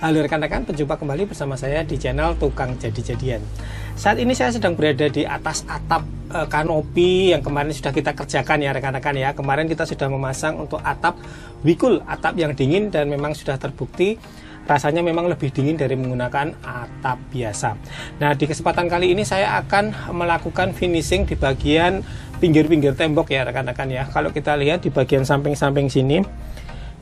Halo rekan-rekan, berjumpa kembali bersama saya di channel Tukang Jadi-Jadian. Saat ini saya sedang berada di atas atap kanopi yang kemarin sudah kita kerjakan ya rekan-rekan ya. Kemarin kita sudah memasang untuk atap wikul, atap yang dingin, dan memang sudah terbukti rasanya memang lebih dingin dari menggunakan atap biasa. Nah, di kesempatan kali ini saya akan melakukan finishing di bagian pinggir-pinggir tembok ya rekan-rekan ya. Kalau kita lihat di bagian samping-samping sini,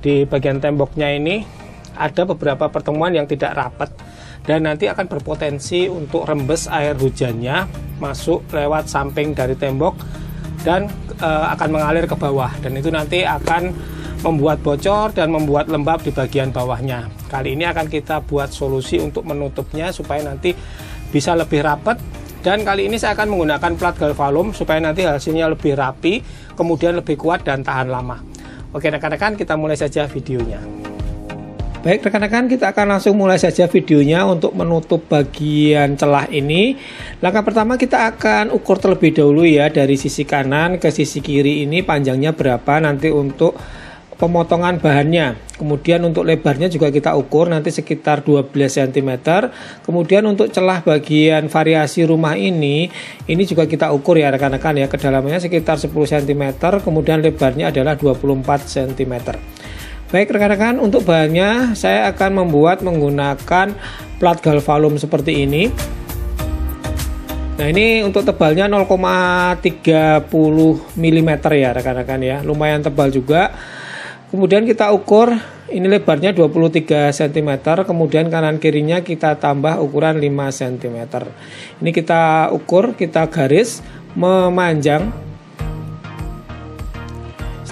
di bagian temboknya ini ada beberapa pertemuan yang tidak rapat dan nanti akan berpotensi untuk rembes air hujannya masuk lewat samping dari tembok dan akan mengalir ke bawah, dan itu nanti akan membuat bocor dan membuat lembab di bagian bawahnya. Kali ini akan kita buat solusi untuk menutupnya supaya nanti bisa lebih rapat, dan kali ini saya akan menggunakan plat galvalum supaya nanti hasilnya lebih rapi, kemudian lebih kuat dan tahan lama. Oke rekan-rekan, kita mulai saja videonya. Baik rekan-rekan, kita akan langsung mulai saja videonya untuk menutup bagian celah ini. Langkah pertama kita akan ukur terlebih dahulu ya, dari sisi kanan ke sisi kiri ini panjangnya berapa nanti untuk pemotongan bahannya. Kemudian untuk lebarnya juga kita ukur nanti sekitar 12 cm. Kemudian untuk celah bagian variasi rumah ini juga kita ukur ya rekan-rekan ya, kedalamannya sekitar 10 cm, kemudian lebarnya adalah 24 cm. Baik rekan-rekan, untuk bahannya saya akan membuat menggunakan plat galvalum seperti ini. Nah, ini untuk tebalnya 0,30 mm ya rekan-rekan ya, lumayan tebal juga. Kemudian kita ukur ini lebarnya 23 cm, kemudian kanan kirinya kita tambah ukuran 5 cm. Ini kita ukur, kita garis memanjang.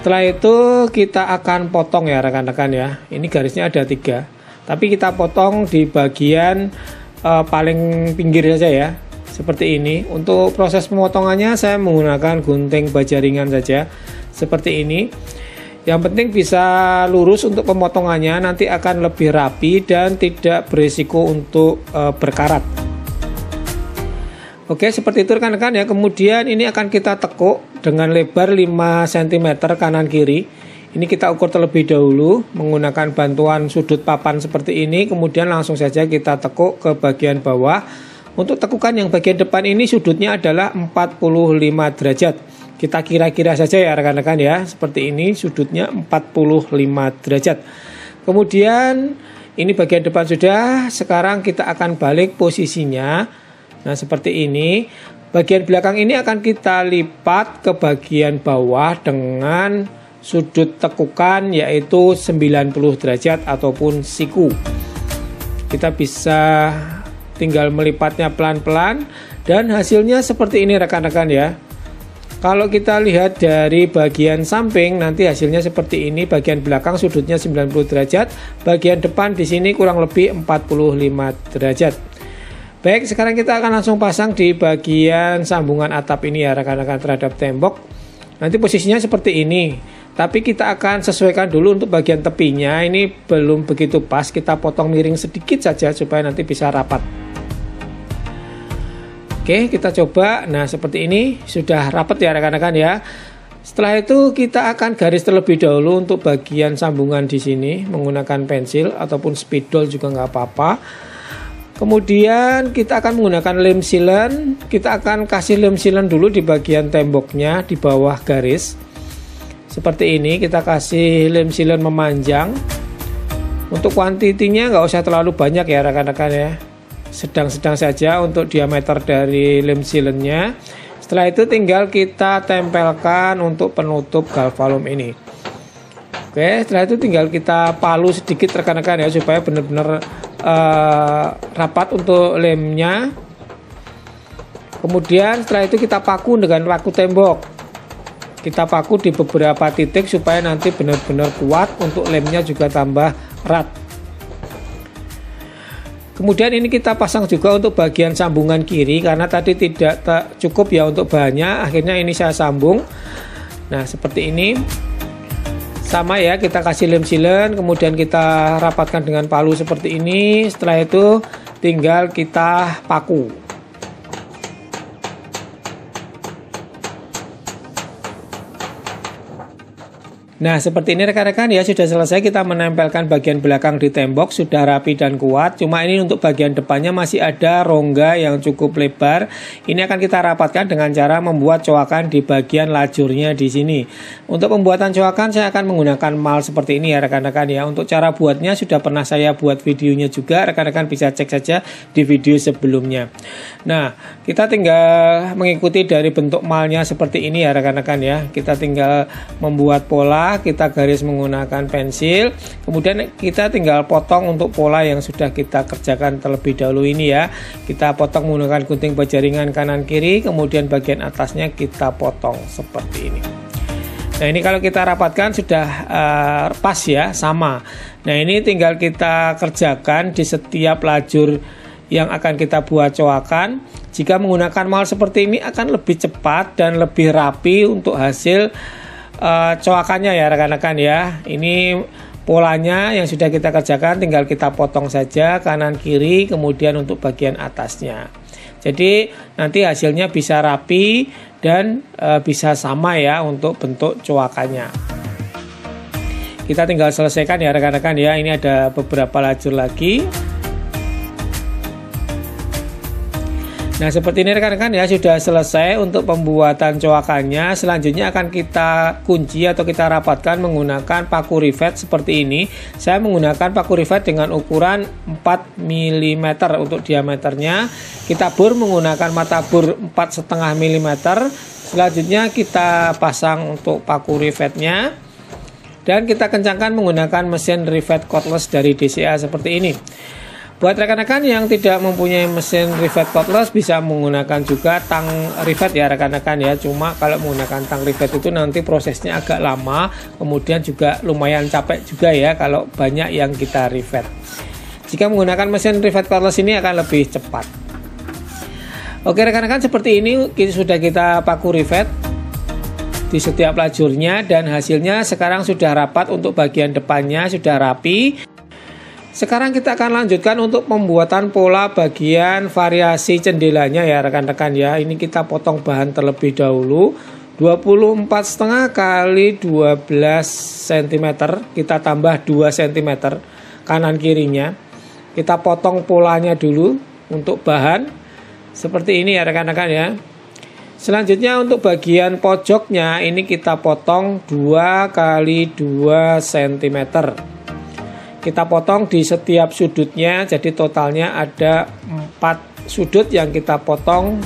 Setelah itu kita akan potong ya rekan-rekan ya. Ini garisnya ada 3, tapi kita potong di bagian paling pinggir saja ya, seperti ini. Untuk proses pemotongannya saya menggunakan gunting baja ringan saja, seperti ini. Yang penting bisa lurus untuk pemotongannya, nanti akan lebih rapi dan tidak berisiko untuk berkarat. Oke, seperti itu rekan-rekan ya. Kemudian ini akan kita tekuk dengan lebar 5 cm kanan kiri. Ini kita ukur terlebih dahulu menggunakan bantuan sudut papan seperti ini. Kemudian langsung saja kita tekuk ke bagian bawah. Untuk tekukan yang bagian depan ini sudutnya adalah 45 derajat. Kita kira-kira saja ya rekan-rekan ya, seperti ini sudutnya 45 derajat. Kemudian ini bagian depan sudah. Sekarang kita akan balik posisinya. Nah, seperti ini. Bagian belakang ini akan kita lipat ke bagian bawah dengan sudut tekukan yaitu 90 derajat ataupun siku. Kita bisa tinggal melipatnya pelan-pelan dan hasilnya seperti ini rekan-rekan ya. Kalau kita lihat dari bagian samping nanti hasilnya seperti ini, bagian belakang sudutnya 90 derajat, bagian depan di sini kurang lebih 45 derajat. Baik, sekarang kita akan langsung pasang di bagian sambungan atap ini ya rekan-rekan terhadap tembok. Nanti posisinya seperti ini, tapi kita akan sesuaikan dulu untuk bagian tepinya. Ini belum begitu pas, kita potong miring sedikit saja supaya nanti bisa rapat. Oke, kita coba. Nah, seperti ini sudah rapat ya rekan-rekan ya. Setelah itu kita akan garis terlebih dahulu untuk bagian sambungan di sini menggunakan pensil ataupun spidol juga nggak apa-apa. Kemudian kita akan menggunakan lem sealant. Kita akan kasih lem sealant dulu di bagian temboknya di bawah garis. Seperti ini kita kasih lem sealant memanjang. Untuk kuantitinya nggak usah terlalu banyak ya rekan-rekan ya, sedang-sedang saja untuk diameter dari lem sealantnya. Setelah itu tinggal kita tempelkan untuk penutup galvalum ini. Oke, setelah itu tinggal kita palu sedikit rekan-rekan ya, supaya benar-benar rapat untuk lemnya. Kemudian setelah itu kita paku dengan paku tembok. Kita paku di beberapa titik supaya nanti benar-benar kuat, untuk lemnya juga tambah erat. Kemudian ini kita pasang juga untuk bagian sambungan kiri karena tadi tidak cukup ya untuk bahannya, akhirnya ini saya sambung. Nah, seperti ini. Sama ya, kita kasih lem sealant, kemudian kita rapatkan dengan palu seperti ini. Setelah itu tinggal kita paku. Nah, seperti ini rekan-rekan ya, sudah selesai kita menempelkan bagian belakang di tembok, sudah rapi dan kuat. Cuma ini untuk bagian depannya masih ada rongga yang cukup lebar. Ini akan kita rapatkan dengan cara membuat coakan di bagian lajurnya di sini. Untuk pembuatan coakan saya akan menggunakan mal seperti ini ya rekan-rekan ya. Untuk cara buatnya sudah pernah saya buat videonya juga, rekan-rekan bisa cek saja di video sebelumnya. Nah, kita tinggal mengikuti dari bentuk malnya seperti ini ya rekan-rekan ya. Kita tinggal membuat pola, kita garis menggunakan pensil, kemudian kita tinggal potong untuk pola yang sudah kita kerjakan terlebih dahulu ini ya. Kita potong menggunakan gunting berjaringan kanan kiri, kemudian bagian atasnya kita potong seperti ini. Nah, ini kalau kita rapatkan sudah pas ya, sama. Nah, ini tinggal kita kerjakan di setiap lajur yang akan kita buat coakan. Jika menggunakan mal seperti ini akan lebih cepat dan lebih rapi untuk hasil coakannya ya rekan-rekan ya. Ini polanya yang sudah kita kerjakan tinggal kita potong saja kanan kiri, kemudian untuk bagian atasnya. Jadi nanti hasilnya bisa rapi dan bisa sama ya untuk bentuk coakannya. Kita tinggal selesaikan ya rekan-rekan ya. Ini ada beberapa lajur lagi. Nah, seperti ini rekan-rekan ya, sudah selesai untuk pembuatan coakannya. Selanjutnya akan kita kunci atau kita rapatkan menggunakan paku rivet seperti ini. Saya menggunakan paku rivet dengan ukuran 4 mm untuk diameternya. Kita bor menggunakan mata bor 4,5 mm. Selanjutnya kita pasang untuk paku rivetnya. Dan kita kencangkan menggunakan mesin rivet cordless dari DCA seperti ini. Buat rekan-rekan yang tidak mempunyai mesin rivet cordless bisa menggunakan juga tang rivet ya rekan-rekan ya. Cuma kalau menggunakan tang rivet itu nanti prosesnya agak lama, kemudian juga lumayan capek juga ya kalau banyak yang kita rivet. Jika menggunakan mesin rivet cordless ini akan lebih cepat. Oke rekan-rekan, seperti ini sudah kita paku rivet di setiap lajurnya dan hasilnya sekarang sudah rapat. Untuk bagian depannya sudah rapi. Sekarang kita akan lanjutkan untuk pembuatan pola bagian variasi cendelanya ya rekan-rekan ya. Ini kita potong bahan terlebih dahulu 24,5 x 12 cm. Kita tambah 2 cm kanan kirinya. Kita potong polanya dulu untuk bahan seperti ini ya rekan-rekan ya. Selanjutnya untuk bagian pojoknya ini kita potong 2 x 2 cm. Kita potong di setiap sudutnya, jadi totalnya ada 4 sudut yang kita potong.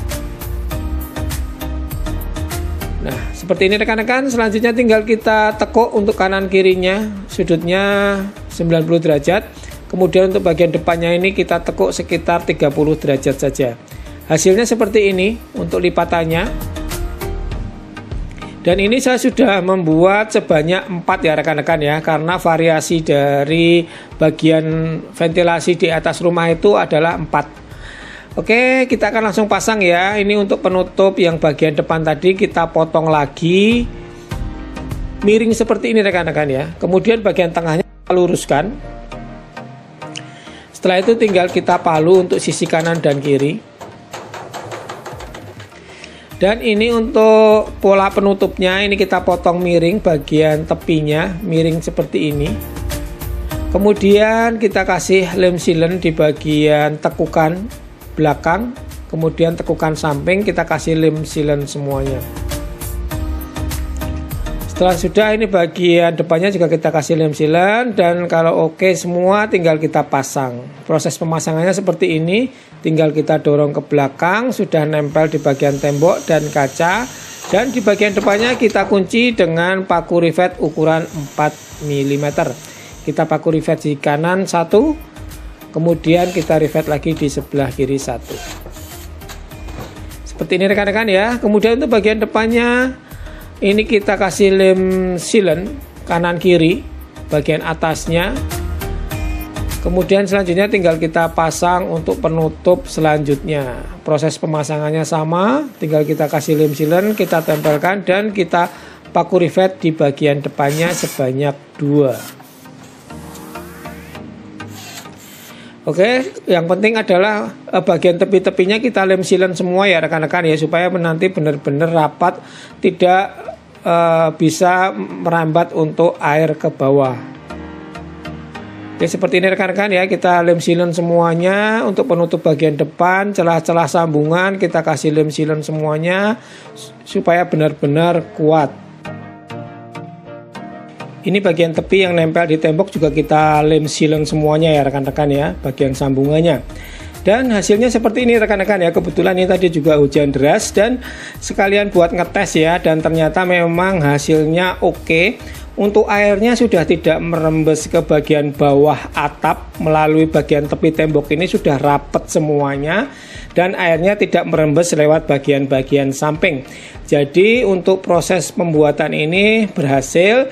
Nah, seperti ini rekan-rekan, selanjutnya tinggal kita tekuk untuk kanan kirinya, sudutnya 90 derajat. Kemudian untuk bagian depannya ini kita tekuk sekitar 30 derajat saja. Hasilnya seperti ini untuk lipatannya. Dan ini saya sudah membuat sebanyak 4 ya rekan-rekan ya, karena variasi dari bagian ventilasi di atas rumah itu adalah 4. Oke, kita akan langsung pasang ya. Ini untuk penutup yang bagian depan tadi kita potong lagi miring seperti ini rekan-rekan ya. Kemudian bagian tengahnya kita luruskan. Setelah itu tinggal kita palu untuk sisi kanan dan kiri. Dan ini untuk pola penutupnya, ini kita potong miring bagian tepinya, miring seperti ini. Kemudian kita kasih lem sealant di bagian tekukan belakang, kemudian tekukan samping, kita kasih lem sealant semuanya. Setelah sudah, ini bagian depannya juga kita kasih lem sealant, dan kalau oke semua tinggal kita pasang. Proses pemasangannya seperti ini, tinggal kita dorong ke belakang, sudah nempel di bagian tembok dan kaca, dan di bagian depannya kita kunci dengan paku rivet ukuran 4 mm. Kita paku rivet di kanan 1, kemudian kita rivet lagi di sebelah kiri 1. Seperti ini rekan-rekan ya. Kemudian untuk bagian depannya ini kita kasih lem sealant kanan kiri bagian atasnya. Kemudian selanjutnya tinggal kita pasang untuk penutup selanjutnya. Proses pemasangannya sama, tinggal kita kasih lem sealant, kita tempelkan, dan kita paku rivet di bagian depannya sebanyak 2. Oke, yang penting adalah bagian tepi-tepinya kita lem sealant semua ya rekan-rekan ya, supaya nanti benar-benar rapat, tidak bisa merambat untuk air ke bawah. Oke, seperti ini rekan-rekan ya, kita lem silen semuanya. Untuk penutup bagian depan, celah-celah sambungan kita kasih lem silen semuanya supaya benar-benar kuat. Ini bagian tepi yang nempel di tembok juga kita lem silen semuanya ya rekan-rekan ya, bagian sambungannya. Dan hasilnya seperti ini rekan-rekan ya. Kebetulan ini tadi juga hujan deras dan sekalian buat ngetes ya. Dan ternyata memang hasilnya oke. Untuk airnya sudah tidak merembes ke bagian bawah atap, melalui bagian tepi tembok ini sudah rapet semuanya. Dan airnya tidak merembes lewat bagian-bagian samping. Jadi untuk proses pembuatan ini berhasil.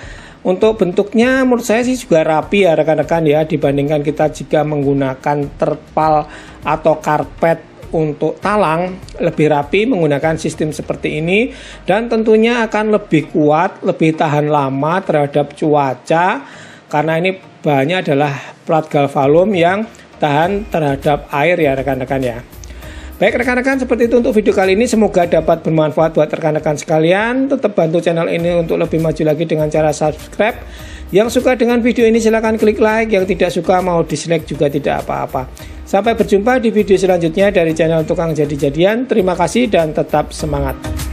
Untuk bentuknya menurut saya sih juga rapi ya rekan-rekan ya, dibandingkan kita jika menggunakan terpal atau karpet untuk talang, lebih rapi menggunakan sistem seperti ini. Dan tentunya akan lebih kuat, lebih tahan lama terhadap cuaca, karena ini bahannya adalah plat galvalum yang tahan terhadap air ya rekan-rekan ya. Baik rekan-rekan, seperti itu untuk video kali ini. Semoga dapat bermanfaat buat rekan-rekan sekalian. Tetap bantu channel ini untuk lebih maju lagi dengan cara subscribe. Yang suka dengan video ini silahkan klik like. Yang tidak suka mau dislike juga tidak apa-apa. Sampai berjumpa di video selanjutnya dari channel Tukang Jadi-Jadian. Terima kasih dan tetap semangat.